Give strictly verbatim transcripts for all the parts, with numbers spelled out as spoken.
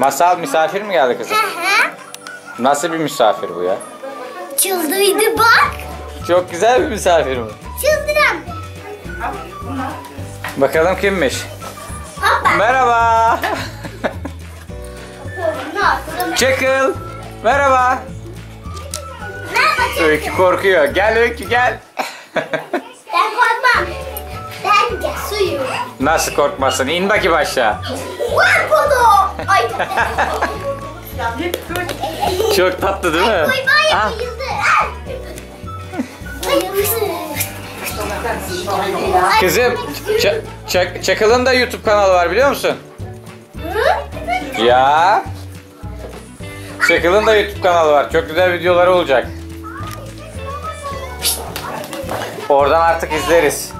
Masal misafir mi geldi kızım? Nasıl bir misafir bu ya? Çıldırdı bak. Çok güzel bir misafir mi? Çıldıran. Bakalım kimmiş? Hoppa. Merhaba. Çakıl. Merhaba. Merhaba. Öykü korkuyor. Gel Öykü gel. Ben korkmam. Ben de suyum. Nasıl korkmasın? İn bakayım aşağı. Çok tatlı değil mi? Ah. Kızım, Çakıl'ın da YouTube kanalı var biliyor musun? Ya. Çakıl'ın da YouTube kanalı var. Çok güzel videoları olacak. Oradan artık izleriz.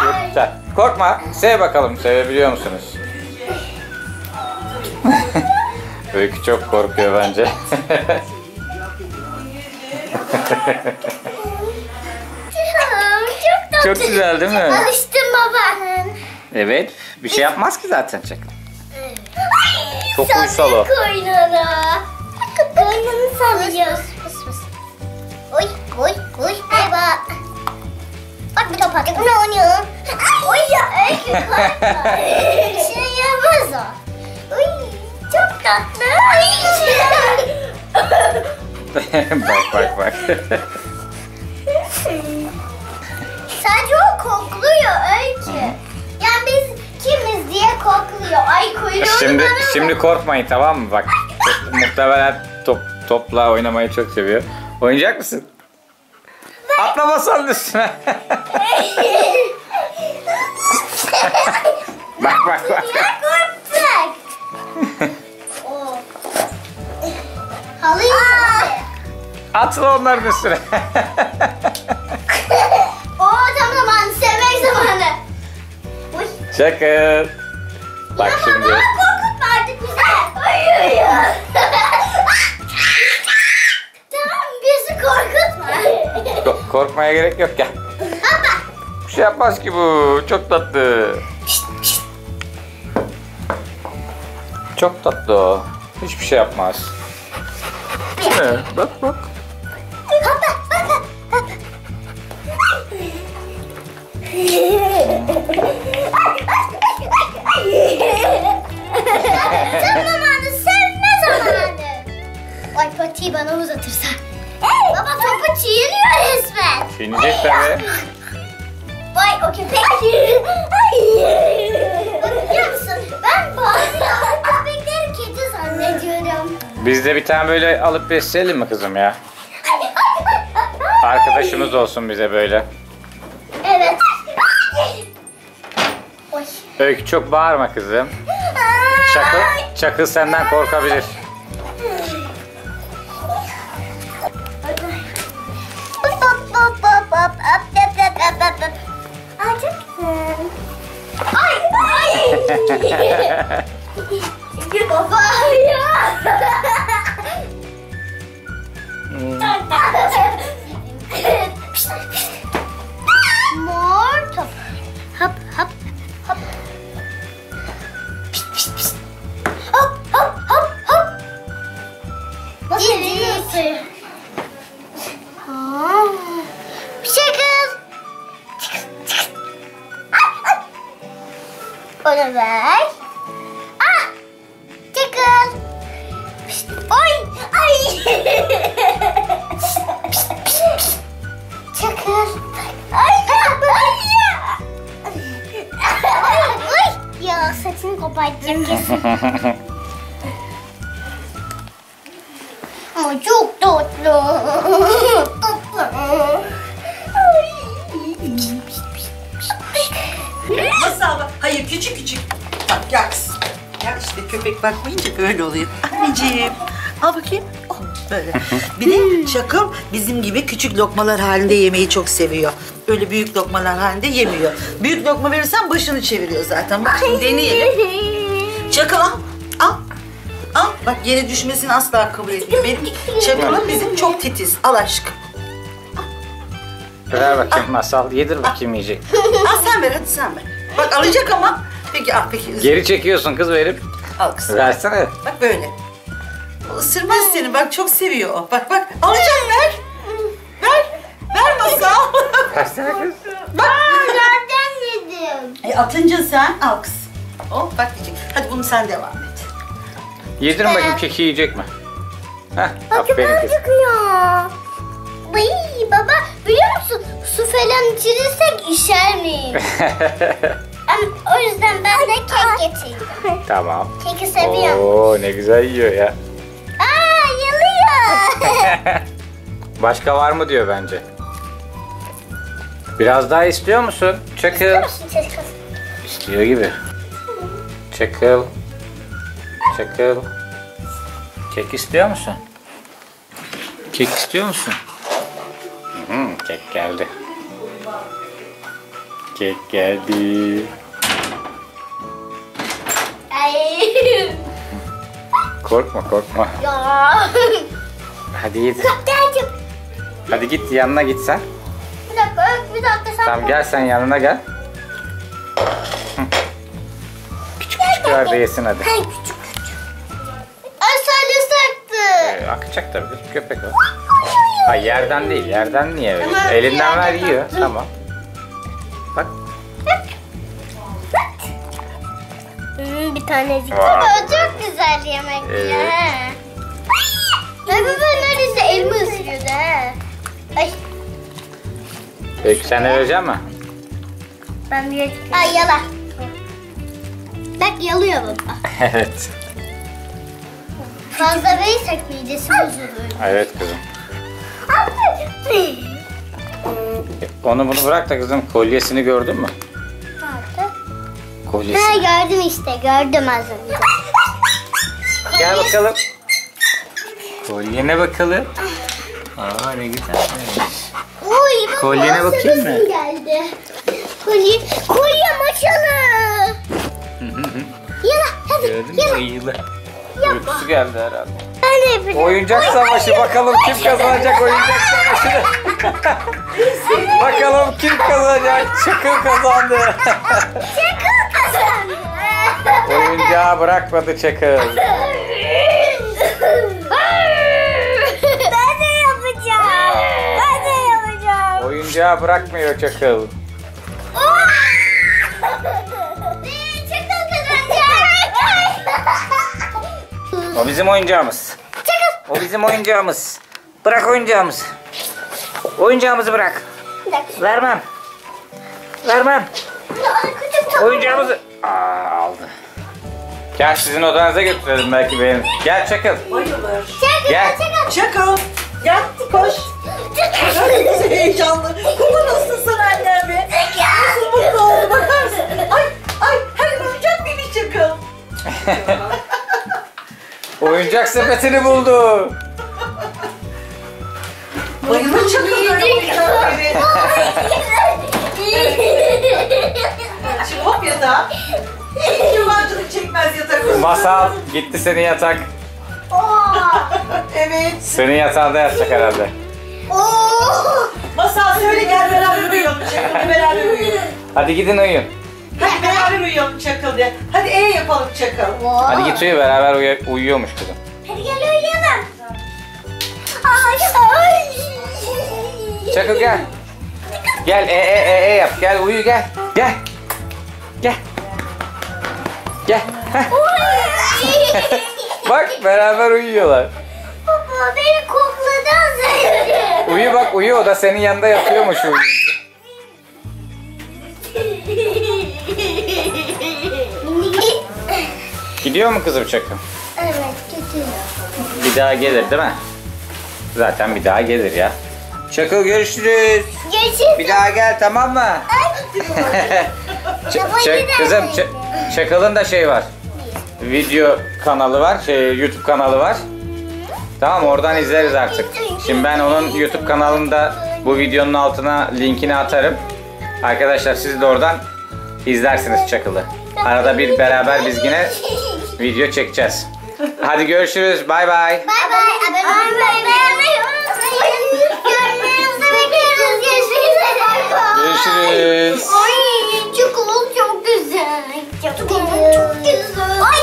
Çok güzel. Korkma. Sev bakalım. Sevebiliyor musunuz? Öykü çok korkuyor bence. Çok, çok güzel değil mi? Alıştım baba. Evet. Bir şey yapmaz ki zaten Çakıl. Çok uysal o. Koynunu salıyoruz. Oy oy oy. Baba. Bak bu topa. Ne oynuyor? Oy ya. Öykü korkma. Şey yapmaz o. Çok tatlı. Bak bak bak. Sadece o kokluyor Öykü. Yani biz kimiz diye kokluyor. Ay kuyruğunu şimdi, şimdi korkmayın tamam mı? Bak muhtemelen top, topla oynamayı çok seviyor. Oynayacak mısın? Ben... Atla masanın üstüne. Bak bak bak. Atla onların üstüne. Oo tam zamanı, sevmek zamanı. Uy. Çakıl. Bak ya şimdi. Baba korkutma artık bize. Uyuyor. Tamam bizi korkutma. Ko korkmaya gerek yok gel. Baba. Bir şey yapmaz ki bu. Çok tatlı. Şişt, şişt. Çok tatlı o. Hiçbir şey yapmaz. Değil mi? Bak bak. Tam zamanı, sevme zamanı. Ay patiyi bana uzatırsa. Hey, baba topu çiğniyor resmen. Çiğnecek tabii. Vay o köpek. Biliyor musun? Ben bazen köpekleri kedi zannediyorum. Biz de bir tane böyle alıp besleyelim mi kızım ya? Arkadaşımız olsun bize böyle. Evet. Öykü çok bağırma kızım. Çakıl, Çakıl senden korkabilir. Mor top. Hop hop. Onu ver. Aa! Çakıl. Oy! Ay! Çakıl. Ay! Ay! Ya saçını kopartacağım kesin. Ama çok tatlı. Hayır küçük küçük. Bak gel kız. Ya işte köpek bakmayınca böyle oluyor. Anneciğim. Al bakayım. Oh, böyle. Bir de Çakıl bizim gibi küçük lokmalar halinde yemeyi çok seviyor. Öyle büyük lokmalar halinde yemiyor. Büyük lokma verirsen başını çeviriyor zaten. Bak şimdi deneyelim. Çakıl al. Al. Al. Bak yere düşmesini asla kabul etmiyor. Çakıl'ın bizim çok titiz. Al aşkım. Ver bakayım Masal. Yedir bakayım yiyecek. Al sen ver hadi sen ver. Bak alacak ama Peki, ah peki. Üzgün. Geri çekiyorsun kız verip. Al kızım. Versene. Bak böyle. O ısırmaz seni, bak çok seviyor o. Bak bak, alacağım ver. Ver, ver masal. Versene kız. Bak. Aa, zaten yedim. E atınca sen al kız. Oh bak yiyecek. Hadi bunu sen devam et. Yedirin ben... bakayım keki yiyecek mi? Heh, bakın ben çıkıyor. Bıyy baba, biliyor musun? Su falan içirirsek işer miyim? O yüzden ben de kek getirdim. Tamam. Keki seviyorum. Oo ne güzel yiyor ya. Aa yalıyor. Başka var mı diyor bence. Biraz daha istiyor musun? Çakıl. İstiyor musun Çakıl? İstiyor gibi. Çakıl. Çakıl. Kek istiyor musun? Kek istiyor musun? Hmm, kek geldi. Kek geldi. Ay. Korkma korkma. Ya. Hadi git. Hadi git yanına git sen. Bir dakika, bir dakika sen. Tamam gel sen yanına gel. Küçük küçük ver de yesin hadi. Ay küçük küçük. Ay salyacaktı. Ee, akacak tabii köpek o. Ay yerden değil, yerden niye öyle? Tamam, elinden ver yiyor, tamam. Bak. Hmm, bir tanecik. Ama o çok güzel yemek evet. Ya. Ay baba neredeyse elma ısırıyordu he. Ay. Peki sen verecek misin? Ben bir. Ay yala. Bak yalıyor baba. Evet. Fazla verirsek midesi bozulur. Evet kızım. Onu bunu bırak da kızım, kolyesini gördün mü? Nerede? Kolyesini. Ha gördüm işte, gördüm az önce. Gel bakalım. Kolyene bakalım. Aa ne güzel. Oy, kolyene bakayım mı? Geldi. Kolye, kolye maşallah. Yala, hadi yala. Yala. Uykusu geldi herhalde. Oyuncak savaşı, bakalım kim kazanacak oyuncak savaşını. Bakalım kim kazanacak? Çakıl kazandı. Çakıl kazandı. Oyuncağı bırakmadı Çakıl. Ben de yapacağım. Ben de yapacağım. Oyuncağı bırakmıyor Çakıl. Çakıl kazanacak. O bizim oyuncağımız. O bizim oyuncağımız. Bırak oyuncağımızı. Oyuncağımızı bırak. Vermem. Vermem. Oyuncağımızı. Aa, aldı. Gel sizin odanıza götürelim belki benim. Gel Çakıl. Gel. Çakıl. Gel koş. Çakıl. Heyecanlı. Baba nasılsın annem be? Nasıl mutlu oldu bakar mısın? Ay ay her oyuncak beni Çakıl. Oyuncak sepetini buldu. Bayılır Çakıl'ın oyuncakları. Şimdi hop yatağa. Hiç yalancılık çekmez yatak. Masal gitti senin yatak. Evet. Senin yatağında yatacak herhalde. Masal söyle gel beraber uyuyalım Çakıl, beraber uyuyalım. Hadi gidin uyuyun. Hadi beraber uyuyalım Çakıl diye. Hadi E yapalım Çakıl. Hadi git uyu, beraber uyu uyuyormuş kızım. Hadi gel uyuyalım. Çakıl gel. Gel e e e e yap. Gel uyu gel. Gel. Gel. Gel. Bak beraber uyuyorlar. Baba beni kokladı az önce. Uyu bak uyu, o da senin yanında yatıyormuş. Gidiyor mu kızım Çakıl? Evet gidiyor. Bir daha gelir değil mi? Zaten bir daha gelir ya. Çakıl görüşürüz. Görüşürüz. Bir daha gel tamam mı? Kızım Çakıl'ın da şey var. Video kanalı var. Şey, YouTube kanalı var. Tamam oradan izleriz artık. Şimdi ben onun YouTube kanalında bu videonun altına linkini atarım. Arkadaşlar siz de oradan izlersiniz Çakıl'ı. Arada bir beraber biz yine video çekeceğiz. Hadi görüşürüz. Bay bay. Bay bay. Abone olmayı unutmayın. Görüşürüz. Bekleriz. Görüşürüz. Görüşürüz. Ay, çikolata çok güzel. Çok güzel. Ay